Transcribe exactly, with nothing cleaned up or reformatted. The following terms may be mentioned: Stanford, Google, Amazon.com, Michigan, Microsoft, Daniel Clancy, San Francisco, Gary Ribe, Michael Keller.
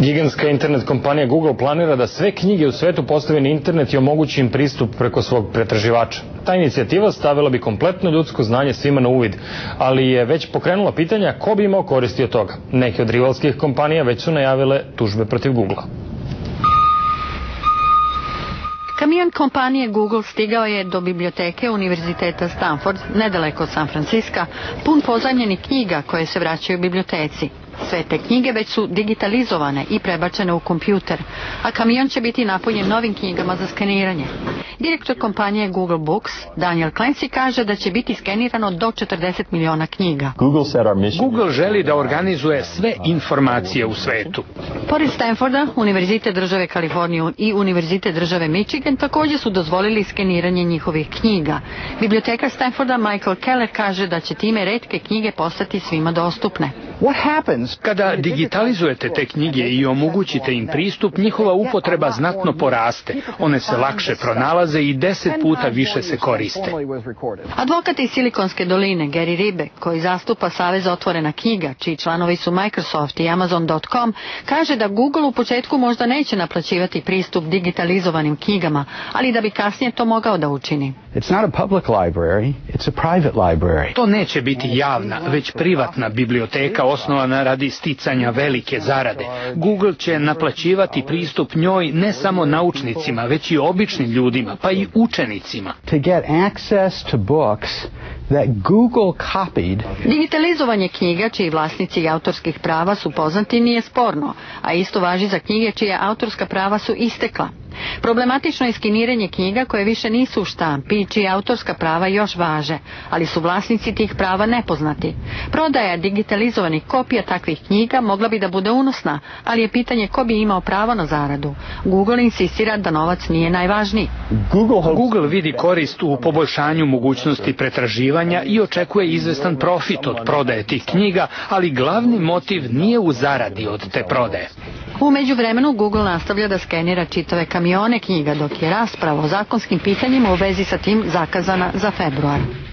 Gigantska internet kompanija Google planira da sve knjige u svetu postave na internet i omogući im pristup preko svog pretraživača. Ta inicijativa stavila bi kompletno ljudsko znanje svima na uvid, ali je već pokrenula pitanja ko bi imao koristi od toga. Neke od rivalskih kompanija već su najavile tužbe protiv Googlea. Kamion kompanije Google stigao je do biblioteke Univerziteta Stanford, nedaleko od San Francisca, pun pozajmljenih knjiga koje se vraćaju u biblioteci. Sve te knjige već su digitalizovane i prebačene u kompjuter, a kamion će biti napunjen novim knjigama za skeniranje. Direktor kompanije Google Books, Daniel Clancy, kaže da će biti skenirano do četrdeset miliona knjiga. Google želi da organizuje sve informacije u svetu. Pored Stanforda, Univerzitet države Kalifornije i Univerzitet države Michigan također su dozvolili skeniranje njihovih knjiga. Bibliotekar Stanforda Michael Keller kaže da će time retke knjige postati svima dostupne. Kada digitalizujete te knjige i omogućite im pristup, njihova upotreba znatno poraste. One se lakše pronalaze i deset puta više se koriste. Advokat iz Silikonske doline, Gary Ribe, koji zastupa Savez otvorena knjiga, čiji članovi su Microsoft i Amazon dot com, kaže da Google u početku možda neće naplaćivati pristup digitalizovanim knjigama, ali da bi kasnije to mogao da učini. To neće biti javna, već privatna biblioteka osnovana radi sticanja velike zarade. Google će naplaćivati pristup njoj ne samo naučnicima, već i običnim ljudima, pa i učenicima. Digitalizovanje knjiga čiji vlasnici autorskih prava su poznati nije sporno, a isto važi za knjige čija autorska prava su istekla. Problematično je skeniranje knjiga koje više nisu u štampi i čija autorska prava još važe, ali su vlasnici tih prava nepoznati. Prodaja digitalizovanih kopija takvih knjiga mogla bi da bude unosna, ali je pitanje ko bi imao pravo na zaradu. Google insistira da novac nije najvažniji. Google vidi korist u poboljšanju mogućnosti pretraživanja i očekuje izvestan profit od prodaje tih knjiga, ali glavni motiv nije u zaradi od te prodaje. U međuvremenu Google nastavlja da skenira čitave kamione knjiga, dok je rasprava o zakonskim pitanjima u vezi sa tim zakazana za februar.